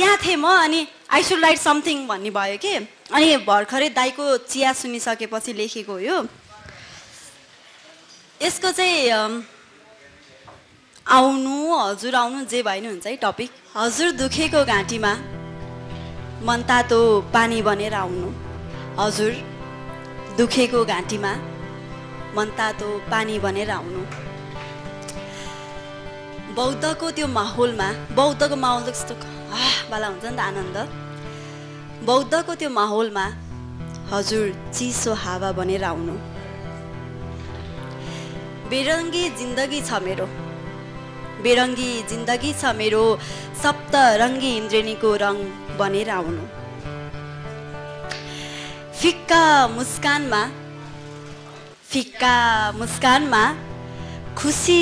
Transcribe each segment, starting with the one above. त्यहाँ थिएँ म अनि आई शुड राइट समथिङ भन्ने भयो के अनि भर्खरै दाइको चिया सुनिसकेपछि लेखेको यो यसको चाहिँ आउनु हजुर आउनु जे भएन हुन्छ है टपिक हजुर दुखेको घाँटीमा मन तातो पानी बनेर आउनु हजुर दुखेको घाँटीमा मन तातो पानी बनेर आउनु बौद्धको त्यो माहौलमा बौद्धको माहौल जस्तो बाला हुन्छ नि त आनन्द बौद्धको त्यो माहौलमा हजुर चिसो हावा बनेर आउनु बेरङ्गी जिन्दगी छ मेरो सप्तरङ्गी इन्द्रेणीको रंग बनेर आउनु फिक्का मुस्कानमा खुसी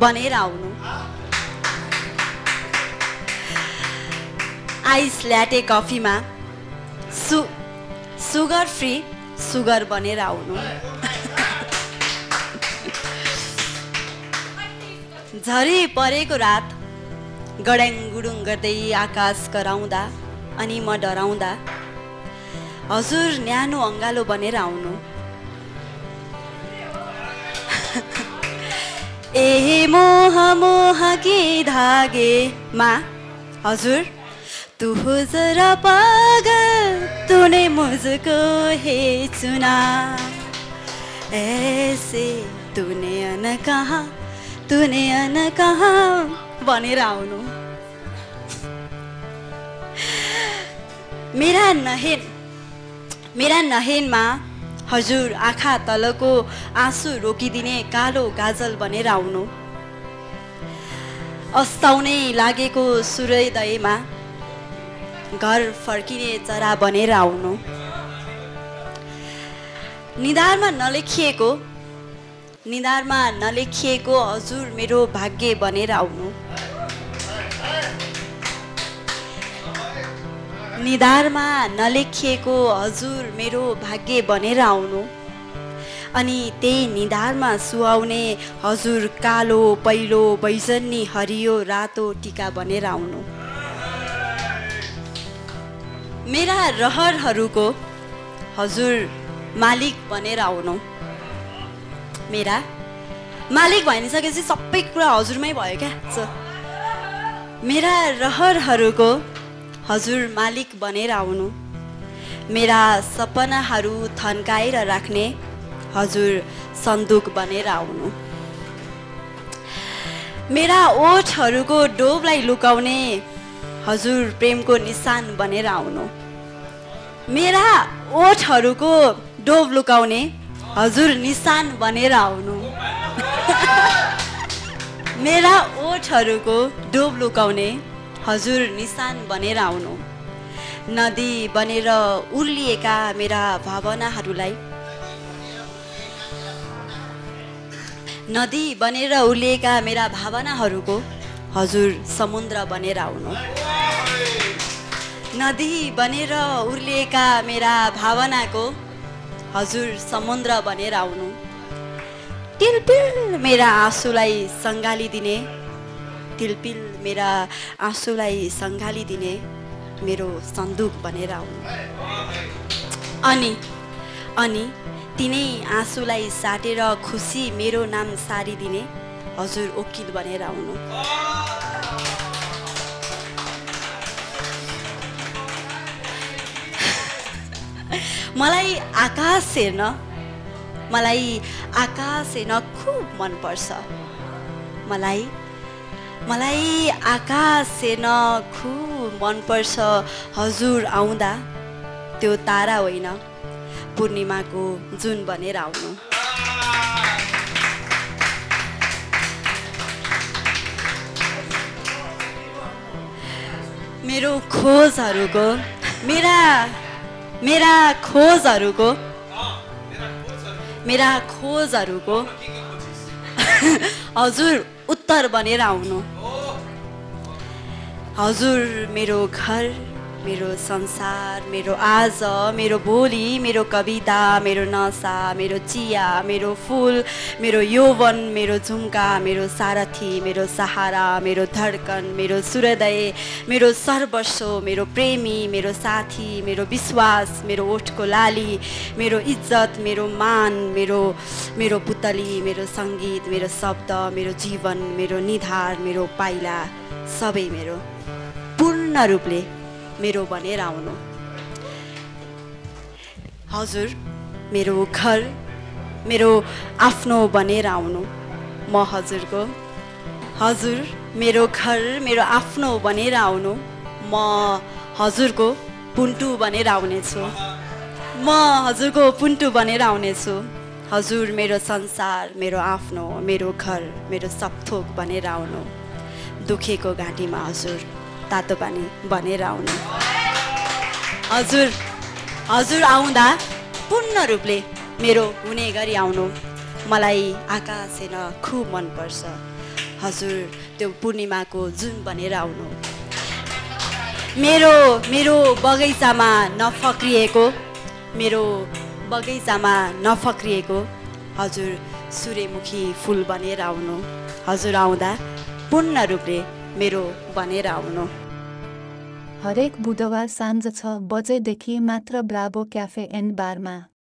बनेर आउनु आइस ल्याटे कफीमा सुगर फ्री सुगर बनेर आउनु झरी परेको रात गड्याङ गुडुङ गर्दै आकाश कराउँदा अनि म डराउँदा हजुर न्यानो अंगालो बनेर आउनु एहे मोह मोह के धागेमा हजुर तू हो जरा पागल तूने मुझको है चुना ऐसे तूने अन कहा तूने अन कहा बनेर आउनु मेरा नहेनमा हजुर आँखा तलको आँसु रोकिदिने कालो गाजल बनेर आउनु अस्ताउने लागेको सूर्योदयमा घर फर्किने चरा बनेर आउनु निधारमा नलेखिएको हजुर मेरो भाग्य बनेर आउनु निधारमा नलेखिएको हजुर मेरो भाग्य बनेर आउनु अनि त्यही निधारमा सुहाउने हजुर कालो पहिलो बैजनी हरियो रातो टीका बनेर आउनु मेरा रहरहरूको हजुर मालिक बनेर आउनु मेरा मालिक भनिसकेपछि सबै कुरा हजुरमै भयो क्या मेरा रहरहरूको हजुर मालिक बनेर आउनु मेरा सपनाहरू थन्काएर राख्ने हजुर सन्दुक बनेर आउनु मेरा ओठहरूको डोबलाई लुकाउने हजुर प्रेमको निशान बनेर आउनु मेरा ओठहरूको डोब लुकाउने हजुर निशान बनेर आउनु मेरा ओठहरूको डोब लुकाउने हजुर निशान बनेर आउनु नदी बनेर उर्लिएका मेरा भावनाहरूलाई नदी बनेर उर्लिएका मेरा भावनाहरूको हजुर समुद्र बनेर आउनु नदी बनेर उर्लिएका मेरा भावनाको हजुर समुद्र बनेर आउनु तिलपिल मेरा आँसुलाई सङ्घालिदिने तिलपिल मेरा आँसुलाई सङ्घालिदिने मेरो सन्दुक बनेर आउनु अनि अनि तिनै आँसुलाई साटेर खुसी मेरो नाम सारिदिने हजुर ओकिल बनेर आउनु मलाई आकाश हेर्न खुब मनपर्छ मलाई आकाश हेर्न खुब मनपर्छ हजुर आउँदा त्यो तारा होइन पूर्णिमाको जुन बनेर आउनु मेरा खोजहरूको हजुर उत्तर बनेर आउनु हजुर मेरो घर मेरो संसार, मेरो आज, मेरो भोलि, मेरो कविता, मेरो नशा, मेरो चिया, मेरो फूल, मेरो यौवन, मेरो झुम्का, मेरो सारथी, मेरो सहारा, मेरो धड़कन, मेरो सूर्योदय, मेरो सर्वस्व, मेरो प्रेमी, मेरो साथी, मेरो विश्वास, मेरो ओठको लाली, मेरो इज्जत, मेरो मान, मेरो पुतली, मेरो संगीत, मेरो शब्द, मेरो जीवन, मेरो निधार, मेरो पाइला, सबै मेरो पूर्ण रूपले मेरो बनेर आउनु। हजुर, मेरो घर, मेरो आफ्नो बनेर आउनु। म हजुरको। हजुर, मेरो घर, मेरो आफ्नो बनेर आउनु। म हजुरको पुन्टु बनेर आउनेछु। म हजुरको पुन्टु बनेर आउनेछु। हजुर, मेरो संसार, मेरो आफ्नो, मेरो घर, मेरो सबथोक बनेर आउनु। दुखेको घाँटीमा हजुर तातो पानी बनेर आउनु। हजुर, हजुर आउँदा पूर्ण रूपले मेरो हुने गरी आउनु। मलाई आकाश हेर्न खुब मनपर्छ। हजुर, त्यो पूर्णिमाको जुन बनेर आउनु। मेरो बगैँचामा नफक्रिएको, मेरो बगैँचामा नफक्रिएको हजुर सूर्यमुखी फुल बनेर आउनु। हजुर आउँदा पूर्ण रूपले मेरो बनेर आउनु। हरेक बुधबार साँझ 6 बजेदेखि मात्र ब्राभो क्याफे एन्ड बारमा